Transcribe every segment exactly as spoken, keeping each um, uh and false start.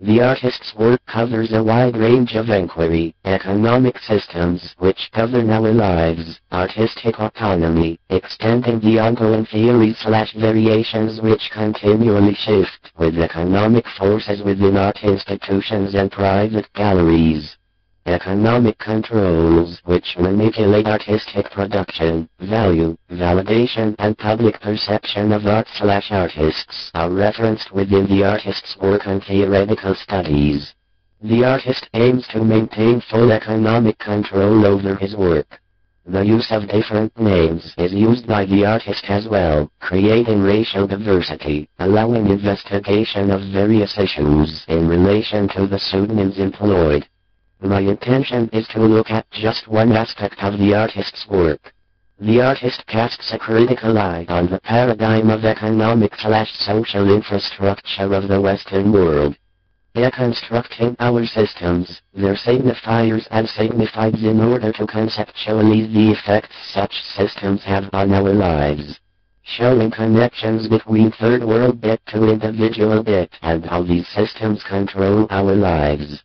The artist's work covers a wide range of inquiry, economic systems which govern our lives, artistic autonomy, extending the ongoing theories slash variations which continually shift with economic forces within art institutions and private galleries. Economic controls which manipulate artistic production, value, validation and public perception of art slash artists are referenced within the artist's work and theoretical studies. The artist aims to maintain full economic control over his work. The use of different names is used by the artist as well, creating racial diversity, allowing investigation of various issues in relation to the pseudonyms employed. My intention is to look at just one aspect of the artist's work. The artist casts a critical eye on the paradigm of economic-slash-social infrastructure of the Western world. Deconstructing our systems, their signifiers and signifieds in order to conceptualize the effects such systems have on our lives. Showing connections between third world debt to individual debt and how these systems control our lives.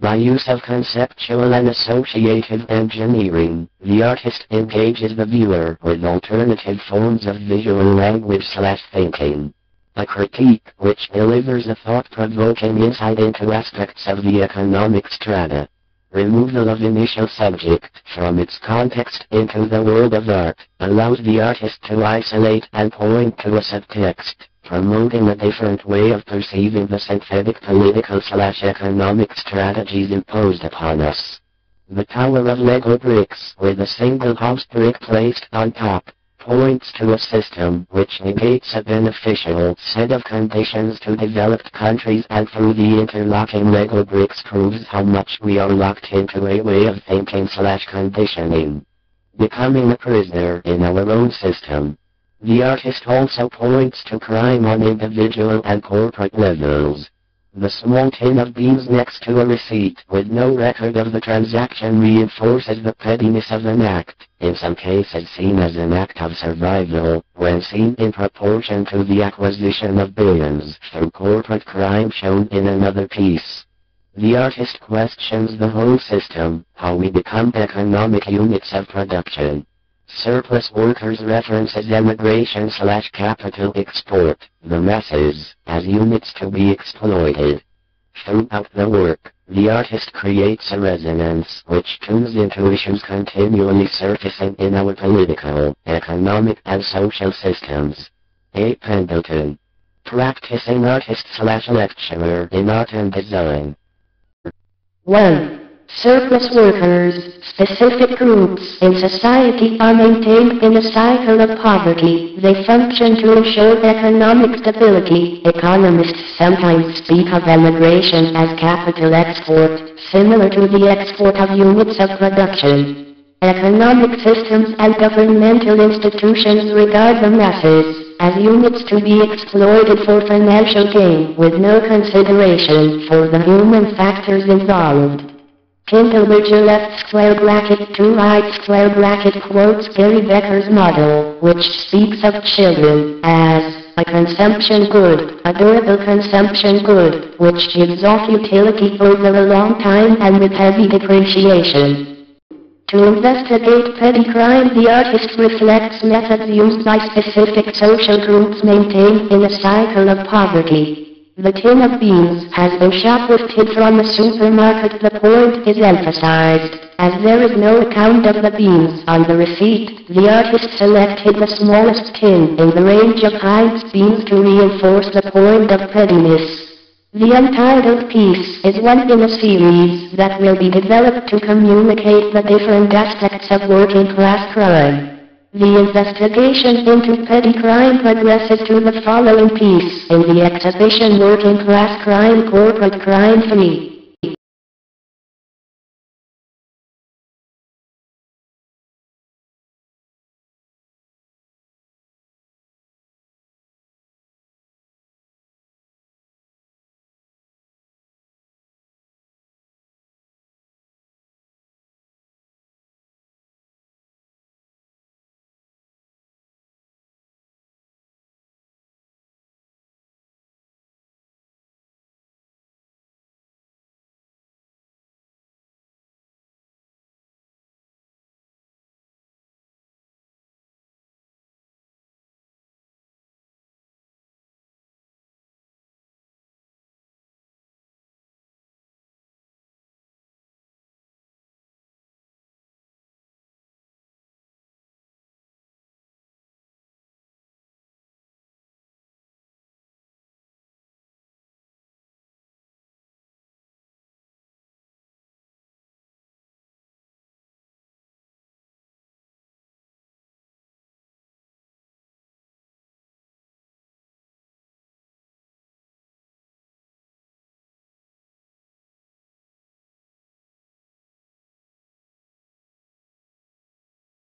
By use of conceptual and associative engineering, the artist engages the viewer with alternative forms of visual language slash thinking. A critique which delivers a thought-provoking insight into aspects of the economic strata. Removal of initial subject from its context into the world of art allows the artist to isolate and point to a subtext, promoting a different way of perceiving the synthetic political-slash-economic strategies imposed upon us. The tower of Lego bricks with a single house brick placed on top points to a system which negates a beneficial set of conditions to developed countries, and through the interlocking Lego bricks proves how much we are locked into a way of thinking-slash-conditioning, becoming a prisoner in our own system. The artist also points to crime on individual and corporate levels. The small tin of beans next to a receipt with no record of the transaction reinforces the pettiness of an act, in some cases seen as an act of survival, when seen in proportion to the acquisition of billions through corporate crime shown in another piece. The artist questions the whole system, how we become economic units of production. Surplus workers references emigration slash capital export, the masses, as units to be exploited. Throughout the work, the artist creates a resonance which tunes into issues continually surfacing in our political, economic and social systems. A Pendleton. Practicing artist slash lecturer in art and design. one. Surplus workers, specific groups in society, are maintained in a cycle of poverty. They function to ensure economic stability. Economists sometimes speak of emigration as capital export, similar to the export of units of production. Economic systems and governmental institutions regard the masses as units to be exploited for financial gain with no consideration for the human factors involved. Kindleberger left square bracket to right square bracket quotes Gary Becker's model, which speaks of children as a consumption good, a durable consumption good, which gives off utility over a long time and with heavy depreciation. To investigate petty crime, the artist reflects methods used by specific social groups maintained in a cycle of poverty. The tin of beans has been shoplifted from the supermarket. The point is emphasized, as there is no account of the beans on the receipt. The artist selected the smallest tin in the range of Heinz beans to reinforce the point of pettiness. The untitled piece is one in a series that will be developed to communicate the different aspects of working-class crime. The investigation into petty crime progresses to the following piece in the exhibition Working Class Crime, Corporate Crime three.